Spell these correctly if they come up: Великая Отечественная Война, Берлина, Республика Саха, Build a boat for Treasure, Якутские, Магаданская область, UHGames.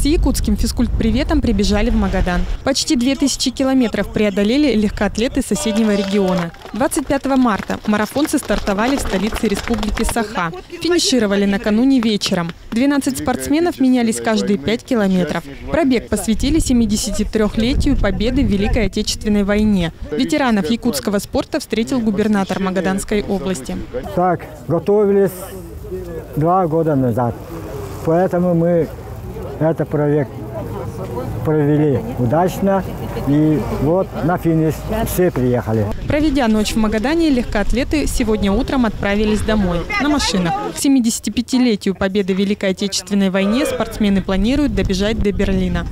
С якутским физкульт-приветом прибежали в Магадан. Почти 2000 километров преодолели легкоатлеты соседнего региона. 25 марта марафонцы стартовали в столице Республики Саха. Финишировали накануне вечером. 12 спортсменов менялись каждые 5 километров. Пробег посвятили 73-летию победы в Великой Отечественной войне. Ветеранов якутского спорта встретил губернатор Магаданской области. Так, готовились 2 года назад. Поэтому мы этот проект провели удачно, и вот на финиш все приехали. Проведя ночь в Магадане, легкоатлеты сегодня утром отправились домой на машинах. К 75-летию победы в Великой Отечественной войне спортсмены планируют добежать до Берлина.